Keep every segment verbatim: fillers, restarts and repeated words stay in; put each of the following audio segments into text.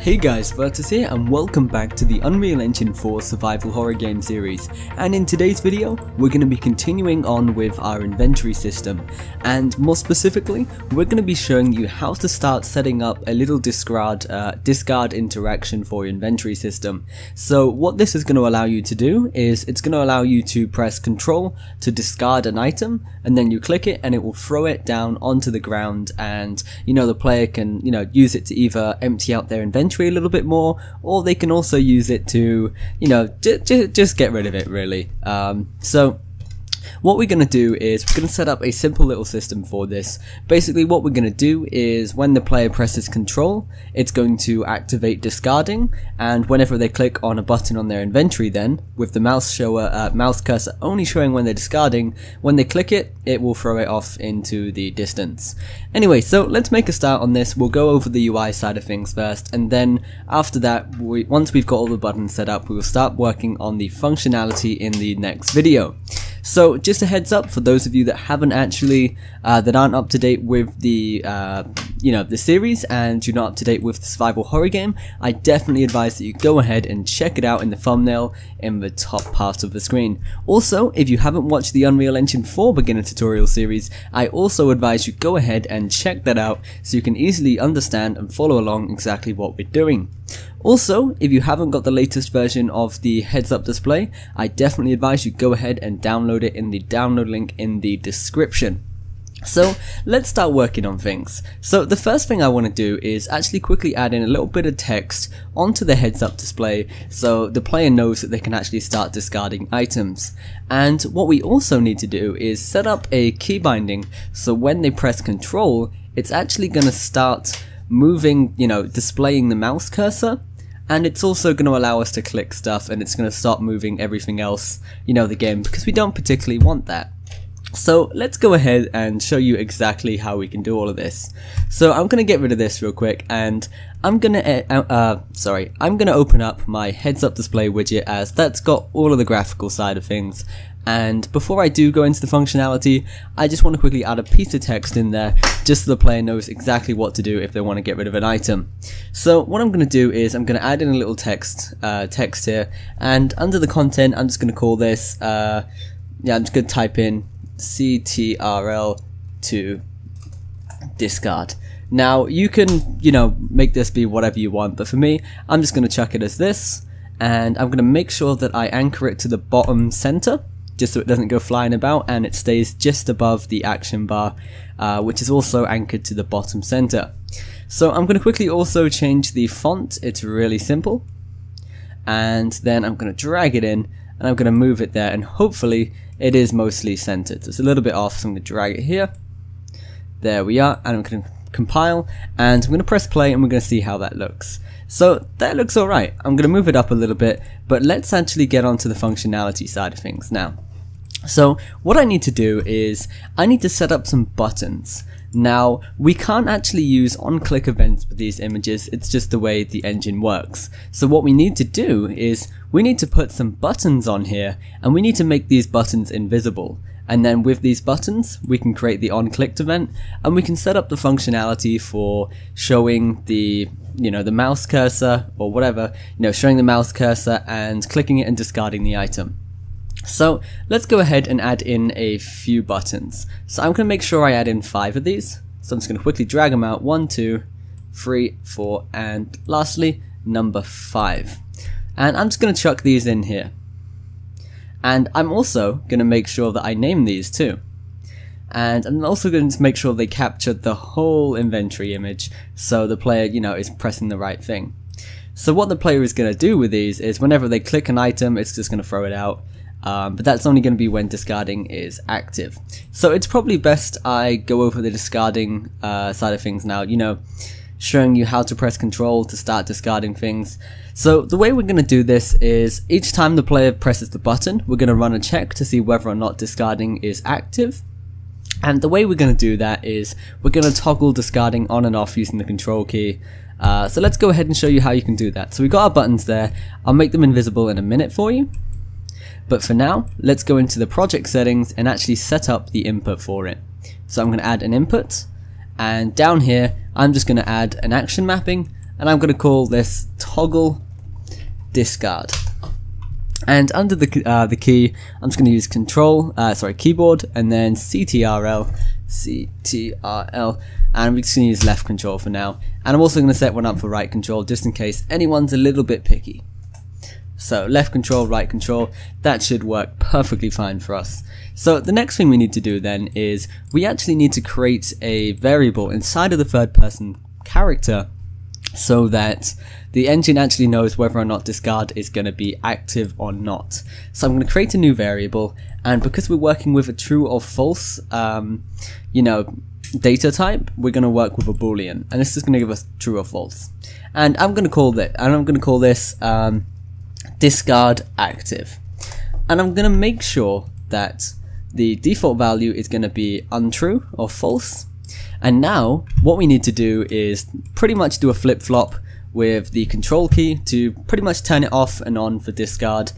Hey guys, Vertus here and welcome back to the Unreal Engine four survival horror game series, and in today's video we're going to be continuing on with our inventory system, and more specifically we're going to be showing you how to start setting up a little discard, uh, discard interaction for your inventory system. So what this is going to allow you to do is it's going to allow you to press Control to discard an item, and then you click it and it will throw it down onto the ground, and you know the player can you know use it to either empty out their inventory a little bit more, or they can also use it to you know j j just get rid of it, really. Um, so what we're going to do is we're going to set up a simple little system for this. Basically what we're going to do is when the player presses Control, it's going to activate discarding, and whenever they click on a button on their inventory, then with the mouse shower uh, mouse cursor only showing when they're discarding, when they click it, it will throw it off into the distance. Anyway, so let's make a start on this. We'll go over the U I side of things first, and then after that, we, once we've got all the buttons set up, we will start working on the functionality in the next video. So just a heads up for those of you that haven't actually, uh, that aren't up to date with the, uh, you know, the series, and you're not up to date with the survival horror game, I definitely advise that you go ahead and check it out in the thumbnail in the top part of the screen. Also, if you haven't watched the Unreal Engine four beginner tutorial series, I also advise you go ahead and check that out so you can easily understand and follow along exactly what we're doing. Also, if you haven't got the latest version of the Heads Up Display, I definitely advise you go ahead and download it in the download link in the description. So let's start working on things. So the first thing I want to do is actually quickly add in a little bit of text onto the Heads Up Display so the player knows that they can actually start discarding items. And what we also need to do is set up a key binding so when they press Control, it's actually going to start moving, you know, displaying the mouse cursor. And it's also going to allow us to click stuff, and it's going to stop moving everything else, you know, the game, because we don't particularly want that. So let's go ahead and show you exactly how we can do all of this. So I'm going to get rid of this real quick, and I'm going to, uh, uh, sorry, I'm going to open up my Heads Up Display widget, as that's got all of the graphical side of things. And before I do go into the functionality, I just want to quickly add a piece of text in there just so the player knows exactly what to do if they want to get rid of an item. So what I'm going to do is I'm going to add in a little text uh, text here, and under the content I'm just going to call this, uh, yeah I'm just going to type in C T R L to discard. Now you can you know make this be whatever you want, but for me I'm just going to chuck it as this, and I'm going to make sure that I anchor it to the bottom center, just so it doesn't go flying about, and it stays just above the action bar, uh, which is also anchored to the bottom center. So I'm going to quickly also change the font, it's really simple, and then I'm going to drag it in and I'm going to move it there, and hopefully it is mostly centered. So it's a little bit off, so I'm going to drag it here, there we are, and I'm going to compile, and I'm going to press play and we're going to see how that looks. So that looks alright. I'm going to move it up a little bit, but let's actually get onto the functionality side of things now. So what I need to do is I need to set up some buttons. Now we can't actually use on-click events with these images, it's just the way the engine works. So what we need to do is we need to put some buttons on here, and we need to make these buttons invisible. And then with these buttons we can create the on-clicked event, and we can set up the functionality for showing the you know the mouse cursor or whatever, you know showing the mouse cursor and clicking it and discarding the item. So let's go ahead and add in a few buttons. So I'm going to make sure I add in five of these. So I'm just going to quickly drag them out. One, two, three, four, and lastly, number five. And I'm just going to chuck these in here. And I'm also going to make sure that I name these too. And I'm also going to make sure they captured the whole inventory image so the player, you know, is pressing the right thing. So what the player is going to do with these is whenever they click an item, it's just going to throw it out. Um, but that's only going to be when discarding is active. So it's probably best I go over the discarding uh, side of things now, you know, showing you how to press Control to start discarding things. So the way we're going to do this is each time the player presses the button, we're going to run a check to see whether or not discarding is active. And the way we're going to do that is we're going to toggle discarding on and off using the Control key. Uh, so let's go ahead and show you how you can do that. So we've got our buttons there. I'll make them invisible in a minute for you. But for now, let's go into the project settings and actually set up the input for it. So I'm going to add an input, and down here I'm just going to add an action mapping, and I'm going to call this toggle discard. And under the uh, the key, I'm just going to use control, uh, sorry, keyboard, and then C T R L, C T R L, and we're just going to use left control for now. And I'm also going to set one up for right control, just in case anyone's a little bit picky. So left control, right control, that should work perfectly fine for us. So the next thing we need to do then is we actually need to create a variable inside of the third person character so that the engine actually knows whether or not discard is going to be active or not. So I'm going to create a new variable, and because we're working with a true or false um, you know, data type, we're going to work with a boolean, and this is going to give us true or false. And I'm going to call that, and I'm going to call this um, discard active, and I'm going to make sure that the default value is going to be untrue or false. And now what we need to do is pretty much do a flip-flop with the control key to pretty much turn it off and on for discard.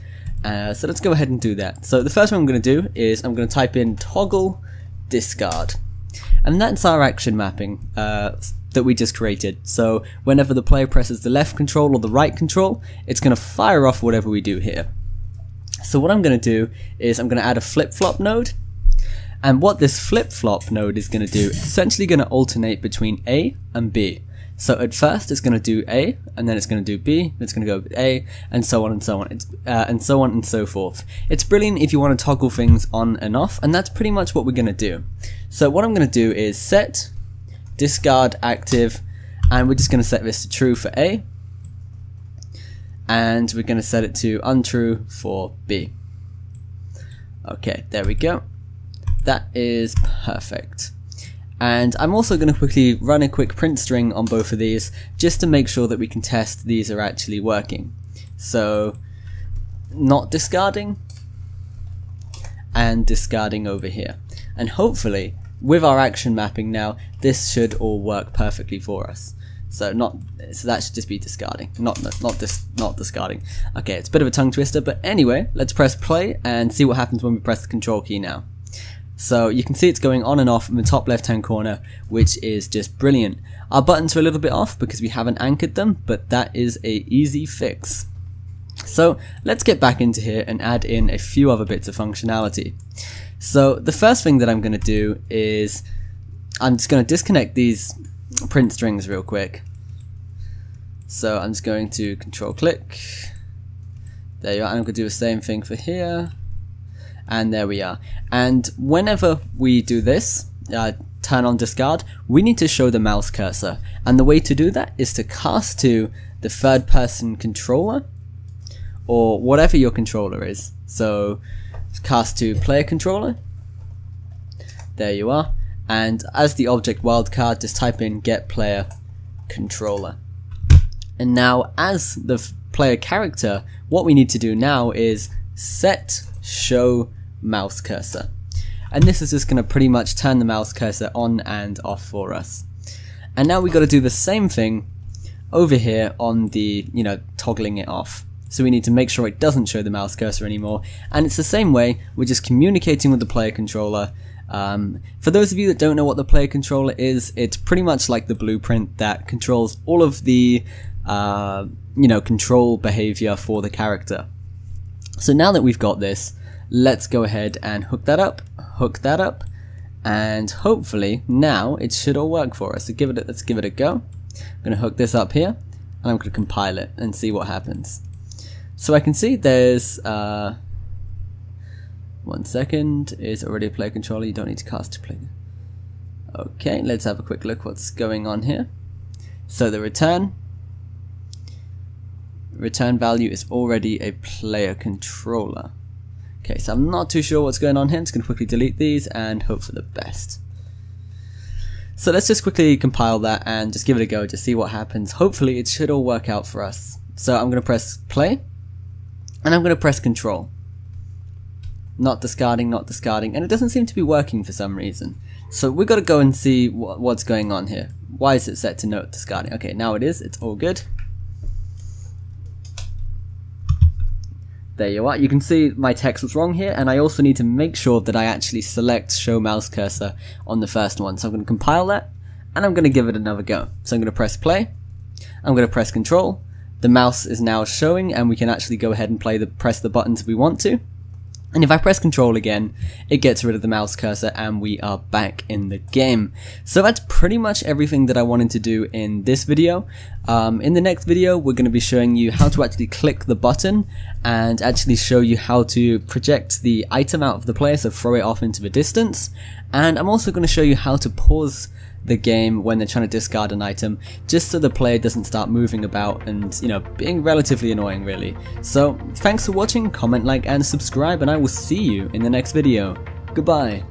Uh, so let's go ahead and do that. So the first thing I'm going to do is I'm going to type in toggle discard, and that's our action mapping uh, that we just created. So whenever the player presses the left control or the right control, it's going to fire off whatever we do here. So what I'm going to do is I'm going to add a flip-flop node, and what this flip-flop node is going to do, it's essentially going to alternate between A and B. So at first it's going to do A, and then it's going to do B, it's going to go A, and so on and so on, it's, uh, and so on and so forth. It's brilliant if you want to toggle things on and off, and that's pretty much what we're going to do. So what I'm going to do is set discard active, and we're just going to set this to true for A, and we're going to set it to untrue for B. Okay, there we go. That is perfect. And I'm also going to quickly run a quick print string on both of these just to make sure that we can test these are actually working. So not discarding and discarding over here, and hopefully with our action mapping now this should all work perfectly for us. So not so that should just be discarding, not not dis, not discarding. Okay, it's a bit of a tongue twister, but anyway, let's press play and see what happens when we press the control key now. So you can see it's going on and off in the top left hand corner, which is just brilliant. Our buttons are a little bit off because we haven't anchored them, but that is a easy fix. So let's get back into here and add in a few other bits of functionality. So the first thing that I'm going to do is I'm just going to disconnect these print strings real quick. So I'm just going to control click. There you are, and I'm going to do the same thing for here. And there we are. And whenever we do this, uh, turn on discard, we need to show the mouse cursor. And the way to do that is to cast to the third person controller, or whatever your controller is. So cast to player controller. There you are. And as the object wildcard, just type in get player controller. And now as the player character, what we need to do now is set show mouse cursor, and this is just going to pretty much turn the mouse cursor on and off for us. And now we got to do the same thing over here on the, you know, toggling it off. So we need to make sure it doesn't show the mouse cursor anymore, and it's the same way. We're just communicating with the player controller. Um, for those of you that don't know what the player controller is, it's pretty much like the blueprint that controls all of the uh, you know, control behavior for the character. So now that we've got this, let's go ahead and hook that up, hook that up, and hopefully now it should all work for us. So give it, a, let's give it a go. I'm going to hook this up here, and I'm going to compile it and see what happens. So I can see there's uh, one second is already a player controller. You don't need to cast to play. Okay, let's have a quick look what's going on here. So the return. Return value is already a player controller. Okay, so I'm not too sure what's going on here. I'm just going to quickly delete these and hope for the best. So let's just quickly compile that and just give it a go to see what happens. Hopefully it should all work out for us. So I'm going to press play, and I'm going to press control. Not discarding, not discarding, and it doesn't seem to be working for some reason. So we've got to go and see wh what's going on here. Why is it set to no discarding? Okay, now it is. It's all good. There you are. You can see my text was wrong here, and I also need to make sure that I actually select show mouse cursor on the first one. So I'm going to compile that, and I'm going to give it another go. So I'm going to press play, I'm going to press Control. The mouse is now showing and we can actually go ahead and play the press the buttons if we want to. And if I press Control again, it gets rid of the mouse cursor and we are back in the game. So that's pretty much everything that I wanted to do in this video. Um, in the next video, we're going to be showing you how to actually click the button and actually show you how to project the item out of the player, so throw it off into the distance. And I'm also going to show you how to pause the game when they're trying to discard an item, just so the player doesn't start moving about and, you know, being relatively annoying really. So thanks for watching, comment, like and subscribe, and I will see you in the next video. Goodbye.